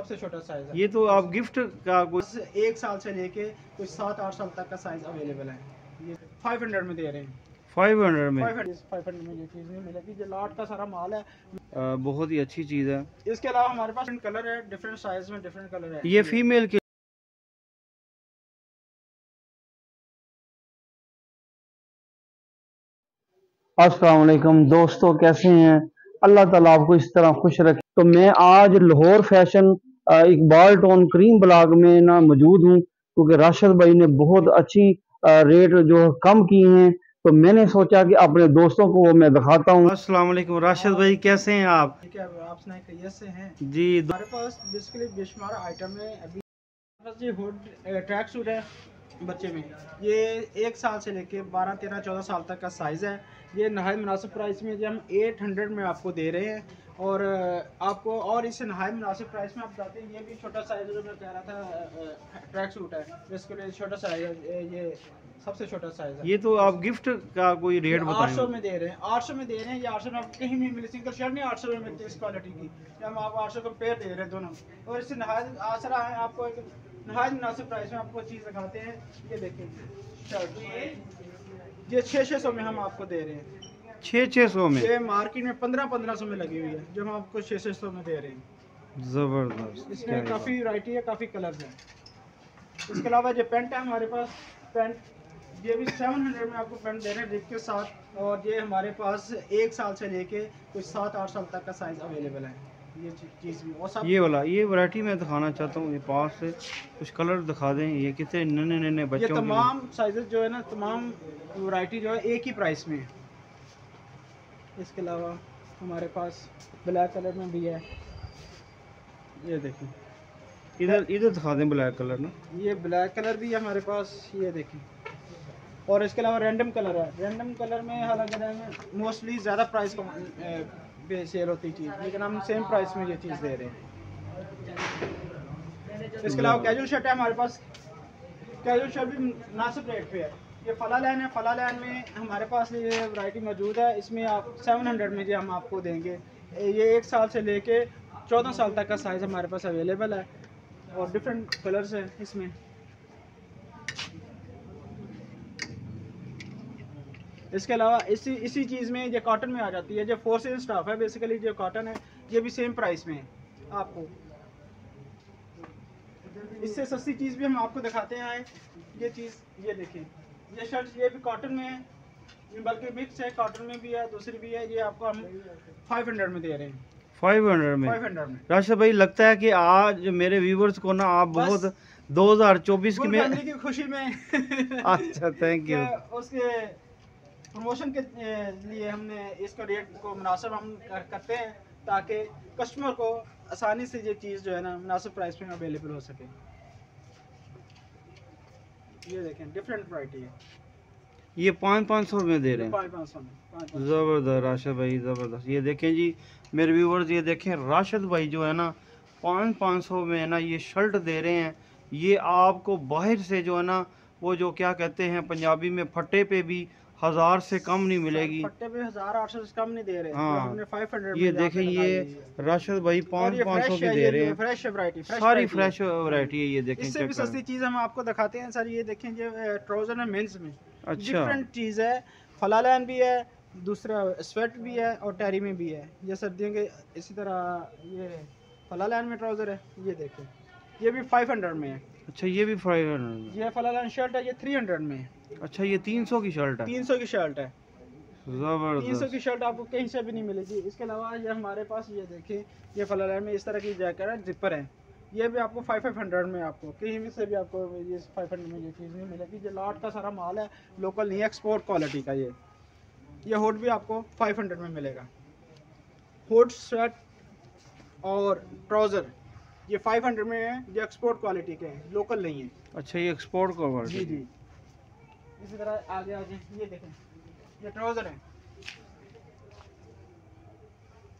सबसे छोटा साइज है। ये तो आप गिफ्ट का कोई 1 साल से लेके कुछ 7-8 साल तक का साइज अवेलेबल है। ये 500 में दे रहे हैं। 500 में 500 में ये चीज़ नहीं मिलेगी। ये लॉट का सारा माल है। बहुत ही अच्छी चीज़ है। इसके अलावा हमारे पास डिफरेंट कलर है, डिफरेंट साइज में डिफरेंट कलर है। ये फीमेल के अस्सलाम वालेकुम दोस्तों, कैसे हैं? अल्लाह ताला आपको इस तरह खुश रखे। तो मैं आज Lahore fashion Iqbal tone cream block में ना मौजूद हूँ, क्योंकि राशिद भाई ने बहुत अच्छी रेट जो कम किए हैं, तो मैंने सोचा कि अपने दोस्तों को वो मैं दिखाता हूँ। अस्सलाम वालेकुम राशिद भाई, कैसे हैं आप? ठीक है, आप सुनाएं कैसे हैं? जी हमारे पास बेसिकली बेशुमार आइटम है। अभी ये हुड ट्रैक सूट है बच्चे में, ये 1 साल से लेके 12-13-14 साल तक का साइज़ है। ये नहायत मुनासिब प्राइस में ये हम 800 में आपको दे रहे हैं, और आपको और इसे नहायत मुनासिब प्राइस में आप जाते हैं। ये भी छोटा साइज़ जो मैं कह रहा था ट्रैक सूट है, इसके लिए छोटा साइज़ है। ये सबसे छोटा साइज़ है। ये तो आप गिफ्ट का कोई रेट बताएं। 800 में दे रहे हैं, 800 में दे रहे हैं। ये 800 में आप कहीं नहीं मिले, सिंगल शर्ट नहीं 800 में मिलती इस क्वालिटी की। हम आप 800 का पेयर दे रहे हैं दोनों, और इससे नहायत आसरा है। आपको एक नहायत मुनासिब प्राइस में आपको चीज़ दिखाते हैं। ये देखें शर्ट, ये 600 में हम आपको दे रहे हैं। 600 में ये मार्केट में 1500 में लगी हुई है, जो हम आपको 600 में दे रहे हैं। ज़बरदस्त, इसमें काफ़ी वैरायटी है, काफ़ी कलर्स हैं। इसके अलावा ये पेंट है हमारे पास, पेंट ये भी 700 में आपको पेंट दे रहे हैं रिप के साथ। और ये हमारे पास 1 साल से लेके कुछ 7-8 साल तक का साइज़ अवेलेबल है। ये चीज़ भी और ये वाला ये वैरायटी मैं दिखाना चाहता हूँ। ये पास से कुछ कलर दिखा दें। ये कितने नन्हे बच्चों के तमाम साइजेस जो है ना, तमाम वैरायटी जो है एक ही प्राइस में है। इसके अलावा हमारे पास ब्लैक कलर में भी है। ये देखिए इधर दिखा दें ब्लैक कलर ना, ये ब्लैक कलर भी है हमारे पास। ये देखिए, और इसके अलावा रैंडम कलर है। रैंडम कलर में हालांकि मोस्टली ज़्यादा प्राइस पे सेल होती चीज़, लेकिन हम सेम प्राइस में ये चीज़ दे रहे हैं। इसके अलावा कैजुअल शर्ट है हमारे पास, कैजुअल शर्ट भी मुनासिब रेट पे है। ये फलालेन है, फलालेन में हमारे पास ये वैरायटी मौजूद है। इसमें आप 700 में ये हम आपको देंगे। ये 1 साल से लेके 14 साल तक का साइज़ हमारे पास अवेलेबल है, और डिफरेंट कलर्स हैं इसमें। इसके अलावा इसी चीज़ में ये कॉटन में आ जाती है। जो फोर्सेज स्टाफ है बेसिकली, जो कॉटन है ये भी सेम प्राइस में है। आपको इससे सस्ती चीज़ भी हम आपको दिखाते हैं। ये चीज़ ये देखें, ये शर्ट ये भी कॉटन में है, बल्कि मिक्स है, कॉटन में भी है दूसरी भी है। ये आपको हम 500 में दे रहे हैं। 500 में राशिद भाई, लगता है कि आज मेरे व्यूवर्स को ना आप बहुत 2024 की खुशी में अच्छा थैंक यू उसके प्रमोशन के लिए हमने इसका रेट को मुनासिब हम करते हैं, ताकि कस्टमर को आसानी से ये चीज़ जो है ना मुनासिब प्राइस में अवेलेबल हो सके। ये देखें डिफरेंट वैरायटी है। ये 500 में दे रहे हैं। 500 में ज़बरदस्त राशिद भाई, ज़बरदस्त। ये देखें जी मेरे व्यूवर्स, ये देखें राशिद भाई जो है ना 500 में ना ये शर्ट दे रहे हैं। ये आपको बाहर से जो है ना वो जो क्या कहते हैं पंजाबी में फटे पे भी 1000 से कम नहीं मिलेगी। फट्टे पे 1800 से कम नहीं दे रहे। हाँ। हमने 500 ये देखें, ये राशिद भाई 500 की दे रहे हैं। फ्रेश वैरायटी, सारी फ्रेश वैरायटी है। ये देखें इससे भी सस्ती चीज़ हम आपको दिखाते हैं सर। ये देखें जो ट्राउजर है मेंस में, अच्छा डिफरेंट चीज़ है। फलालेन भी है, दूसरा स्वेट भी है, और टैरी में भी है। ये सर्दियों के इसी तरह ये फलालेन में ट्राउजर है। ये देखें ये भी 500 में है। अच्छा ये भी 500। ये फलालेन शर्ट है, ये 300 में है। अच्छा ये 300 की शर्ट है। 300 की शर्ट है, जबरदस्त। 300 की शर्ट आपको कहीं से भी नहीं मिलेगी। इसके अलावा ये हमारे पास ये देखें, ये फलालेन में इस तरह की जैकेट है, जिपर है। ये भी आपको 500 में, आपको कहीं से भी आपको ये 500 में ये चीज़ नहीं मिलेगी। ये लॉट का सारा माल है, लोकल नहीं, एक्सपोर्ट क्वालिटी का। ये हुड भी आपको 500 में मिलेगा। हुड शर्ट और ट्राउज़र ये 500 में है। ये एक्सपोर्ट क्वालिटी के हैं, लोकल नहीं है। अच्छा ये एक्सपोर्ट क्वालिटी। जी जी, इसी तरह आगे आगे ये देखें ये ट्राउजर है।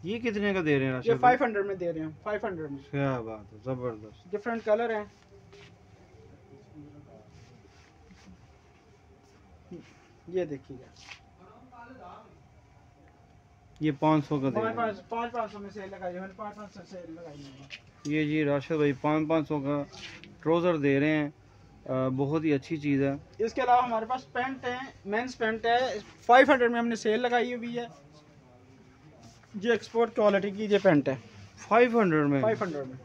ये कितने का दे रहे हैं? ये 500 में दे रहे हैं। 500 में क्या बात है, जबरदस्त। डिफरेंट कलर है। ये देखिएगा ये 500 का दे रहा है। 500 में सेल लगाई है, 500 सेल लगाई है। ये जी राशिद भाई 500 का ट्राउज़र दे रहे हैं, बहुत ही अच्छी चीज़ है। इसके अलावा हमारे पास पैंट हैं, मेंस पैंट है 500 में हमने सेल लगाई हुई है। ये एक्सपोर्ट क्वालिटी की ये पैंट है 500 में। 500 में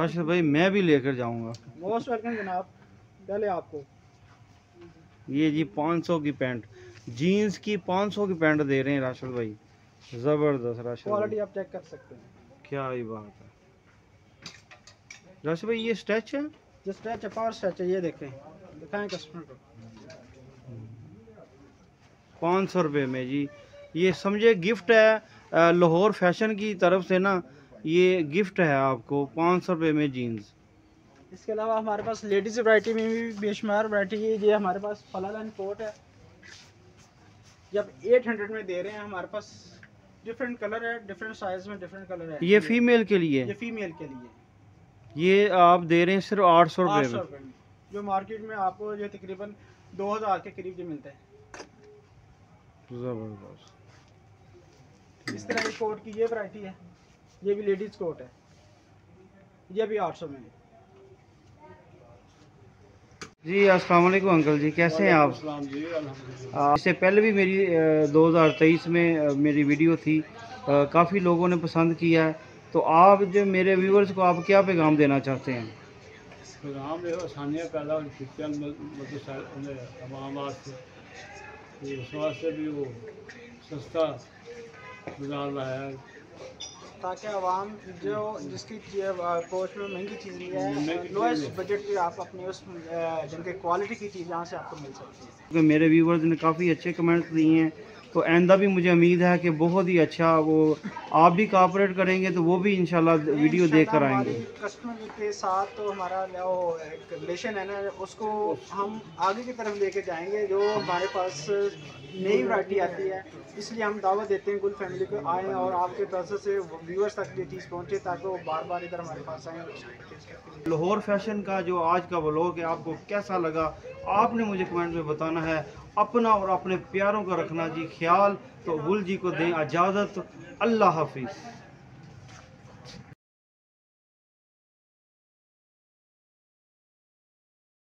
राशिद भाई मैं भी लेकर जाऊँगा। मोस्ट वेलकम जनाब। पहले आपको ये जी 500 की पैंट, जीन्स की 500 की पैंट दे रहे हैं राशिद भाई, ज़बरदस्त। राशिद क्वालिटी आप चेक कर सकते हैं, क्या ही बात है। राशिद भाई ये स्ट्रेच है, ये स्ट्रेच है, पावर स्ट्रेच है। ये देखें, दिखाएं कस्टमर को 500 रुपये में जी। ये समझे गिफ्ट है लाहौर फैशन की तरफ से ना, ये गिफ्ट है आपको 500 रुपये में जीन्स। इसके अलावा हमारे पास लेडीज़ वैरायटी में भी बेशुमार वैरायटी है। ये हमारे पास फलालन कोट है, जब 800 में दे रहे हैं। हमारे पास डिफरेंट कलर है, डिफरेंट साइज में डिफरेंट कलर है। ये फीमेल के लिए, ये फीमेल के लिए ये आप दे रहे हैं सिर्फ 800 रुपये में, जो मार्केट में आपको जो तकरीबन 2000 के करीब जो मिलता है। ज़बरदस्त। इस तरह के कोट की ये वैरायटी है, ये भी लेडीज़ कोट है, ये भी 800 में जी। अस्सलाम वालेकुम अंकल जी, कैसे हैं आप? जी अल्हम्दुलिल्लाह। इससे पहले भी मेरी 2023 में मेरी वीडियो थी, काफ़ी लोगों ने पसंद किया है, तो आप जो मेरे व्यूवर्स को आप क्या पैगाम देना चाहते हैं? पैगाम जो आसानियाँ पैदा से भी वो सस्ता गुजार रहा है, ताकि आवाम जो जिसकी पहुँच में महंगी चीज़ें, लोएस्ट बजट पे आप अपने उस जिनके क्वालिटी की चीज़ यहाँ से आपको मिल सकती है। क्योंकि मेरे व्यूवर्स ने काफ़ी अच्छे कमेंट्स दिए हैं, तो आइंदा भी मुझे उम्मीद है कि बहुत ही अच्छा वो आप भी कोऑपरेट करेंगे, तो वो भी इंशाल्लाह वीडियो देख कर आएँगे। कस्टमर के साथ तो हमारा जो रिलेशन है ना, उसको हम आगे की तरफ लेके जाएँगे। जो हमारे पास नई वैरायटी आती है, इसलिए हम दावत देते हैं गुल फैमिली को, आएँ और आपके तरफ से व्यूअर्स तक ये चीज़ पहुँचे, ताकि वो बार बार इधर हमारे पास आएँ। लाहौर फैशन का जो आज का व्लॉग है, आपको कैसा लगा आपने मुझे कमेंट में बताना है। अपना और अपने प्यारों का रखना जी ख्याल। तो गुल जी को दें इजाज़त। अल्लाह हाफिज़।